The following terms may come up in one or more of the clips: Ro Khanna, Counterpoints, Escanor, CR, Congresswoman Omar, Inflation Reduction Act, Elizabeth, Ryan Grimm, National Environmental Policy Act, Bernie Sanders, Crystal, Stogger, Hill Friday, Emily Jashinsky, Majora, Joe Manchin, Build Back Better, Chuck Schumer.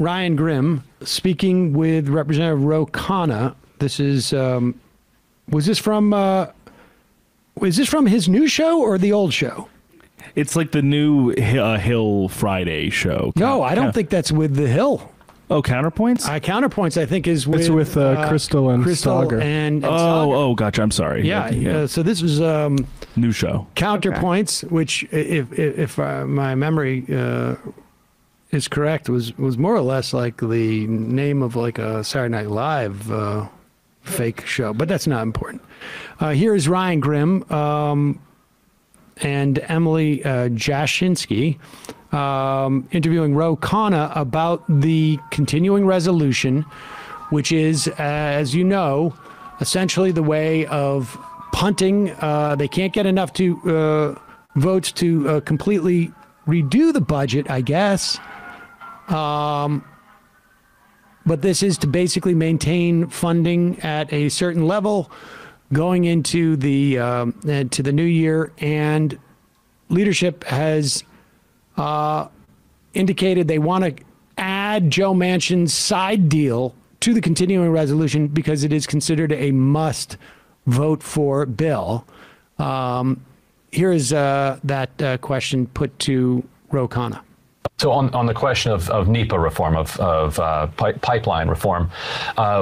Ryan Grimm speaking with Representative Ro Khanna. This is, was this from his new show or the old show? It's like the new Hill Friday show. No, I don't think that's with the Hill. Oh, Counterpoints? Counterpoints, I think, is with... It's with Crystal and Stogger. Oh, gotcha. I'm sorry. Yeah. So this was... new show. Counterpoints, okay. Which, if my memory is correct, was more or less like the name of like a Saturday Night Live fake show. But that's not important. Here is Ryan Grimm and Emily Jashinsky interviewing Ro Khanna about the continuing resolution, which is, as you know, essentially the way of punting. They can't get enough votes to completely redo the budget, I guess. But this is to basically maintain funding at a certain level going into the to the new year, and leadership has indicated they want to add Joe Manchin's side deal to the continuing resolution because it is considered a must vote for bill. Here is that question put to Ro Khanna. So on the question of NEPA reform, of pipeline reform,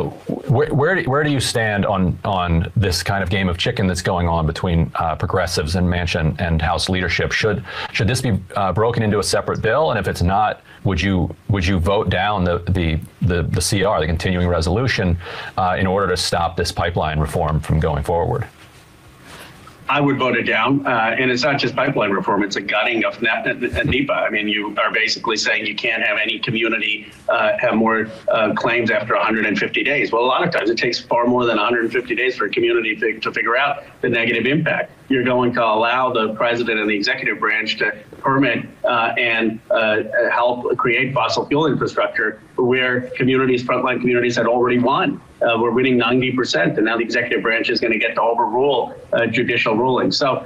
where do you stand on this kind of game of chicken that's going on between progressives and Manchin and House leadership? Should this be broken into a separate bill? And if it's not, would you vote down the CR, the continuing resolution, in order to stop this pipeline reform from going forward? I would vote it down, and it's not just pipeline reform, it's a gutting of NEPA. I mean, you are basically saying you can't have any community have more claims after 150 days. Well, a lot of times it takes far more than 150 days for a community to figure out the negative impact. You're going to allow the president and the executive branch to permit and help create fossil fuel infrastructure where communities, frontline communities, had already won. We're winning 90%, and now the executive branch is going to get to overrule judicial rulings. So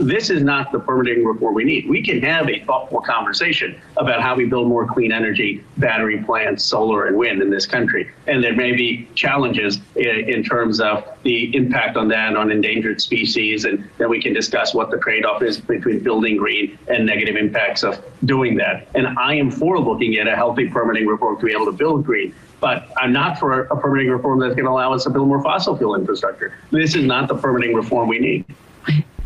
this is not the permitting reform we need. We can have a thoughtful conversation about how we build more clean energy, battery plants, solar and wind in this country. And there may be challenges in terms of the impact on that, on endangered species, and then we can discuss what the trade-off is between building green and negative impacts of doing that. And I am for looking at a healthy permitting reform to be able to build green. But I'm not for a permitting reform that's going to allow us to build more fossil fuel infrastructure. This is not the permitting reform we need.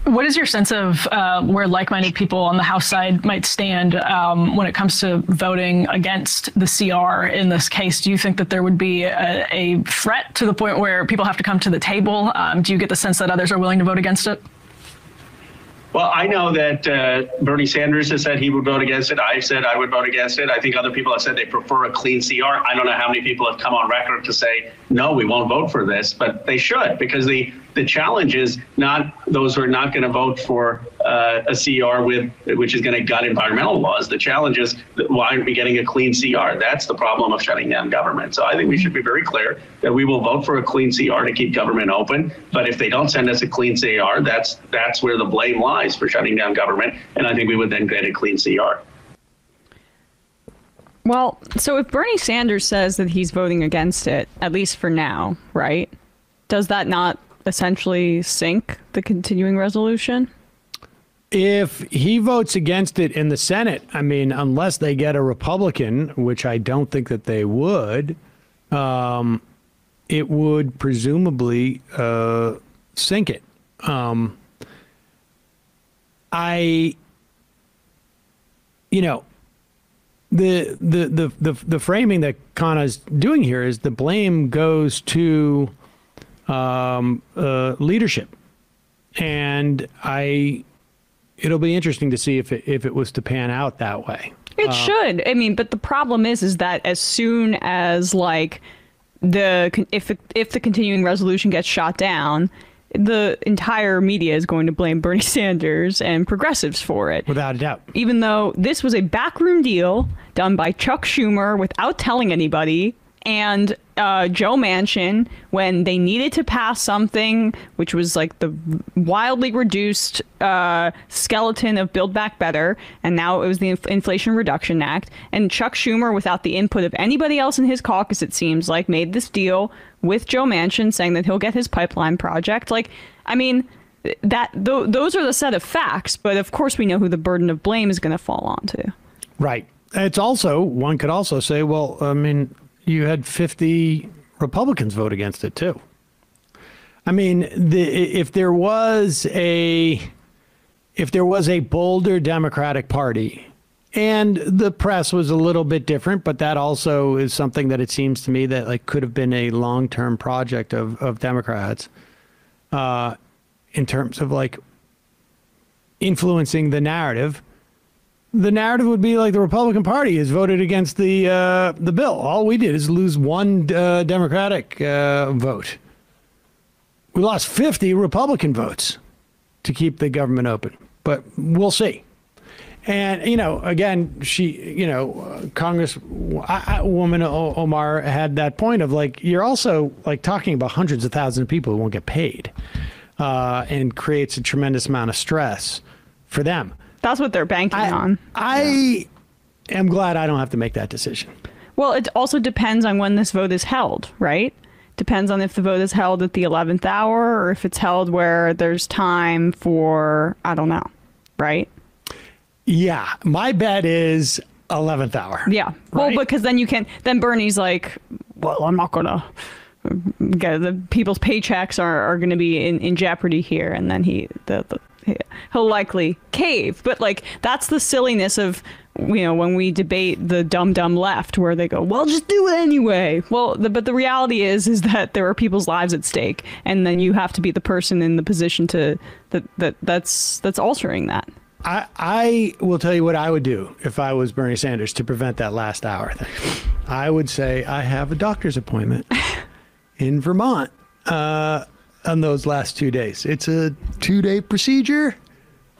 What is your sense of where like-minded people on the House side might stand when it comes to voting against the CR in this case? Do you think that there would be a threat to the point where people have to come to the table? Do you get the sense that others are willing to vote against it? Well, I know that Bernie Sanders has said he would vote against it. I've said I would vote against it. I think other people have said they prefer a clean CR. I don't know how many people have come on record to say, no, we won't vote for this, but they should, because the challenge is not those who are not going to vote for a CR which is going to gut environmental laws. The challenge is, why aren't we getting a clean CR? That's the problem of shutting down government. So I think we should be very clear that we will vote for a clean CR to keep government open. But if they don't send us a clean CR, that's where the blame lies for shutting down government. And I think we would then get a clean CR. Well, so if Bernie Sanders says that he's voting against it, at least for now, right? Does that not essentially sink the continuing resolution? If he votes against it in the Senate, I mean, unless they get a Republican, which I don't think that they would, it would presumably sink it. The framing that Khanna's doing here is the blame goes to leadership, and it'll be interesting to see if it was to pan out that way. It should. I mean, but the problem is that as soon as if the continuing resolution gets shot down, the entire media is going to blame Bernie Sanders and progressives for it. Without a doubt. Even though this was a backroom deal done by Chuck Schumer without telling anybody, And Joe Manchin, when they needed to pass something, which was like the wildly reduced skeleton of Build Back Better, and now it was the Inflation Reduction Act, and Chuck Schumer, without the input of anybody else in his caucus, it seems like, made this deal with Joe Manchin saying that he'll get his pipeline project. Like, I mean, that those are the set of facts, but of course we know who the burden of blame is going to fall onto. Right. It's also, one could also say, well, I mean, you had 50 Republicans vote against it, too. I mean, if there was a bolder Democratic Party, and the press was a little bit different, but that also is something that it seems to me that like could have been a long term project of Democrats in terms of like influencing the narrative. The narrative would be like the Republican Party has voted against the bill. All we did is lose one Democratic vote. We lost 50 Republican votes to keep the government open, but we'll see. And, you know, again, Congresswoman Omar had that point of like, you're also like talking about hundreds of thousands of people who won't get paid and creates a tremendous amount of stress for them. That's what they're banking on. I am glad I don't have to make that decision. Well, it also depends on when this vote is held, right? Depends on if the vote is held at the 11th hour or if it's held where there's time for, I don't know, right? Yeah, my bet is 11th hour. Yeah, right? Well, because then you can, then Bernie's like, well, I'm not going to. The people's paychecks are going to be in jeopardy here, and then he'll likely cave. But like, that's the silliness of, you know, when we debate the dumb left, where they go, well, just do it anyway. Well, but the reality is that there are people's lives at stake, and then you have to be the person in the position to that's altering that. I will tell you what I would do if I was Bernie Sanders to prevent that last hour thing. I would say I have a doctor's appointment in Vermont on those last 2 days. It's a 2-day procedure.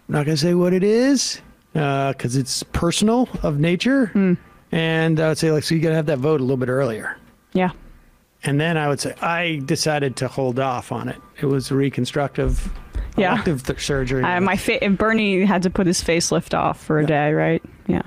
I'm not going to say what it is because it's personal of nature. Mm. And I would say, like, so you got to have that vote a little bit earlier. Yeah. And then I would say I decided to hold off on it. It was reconstructive elective surgery. Bernie had to put his facelift off for a day, right? Yeah.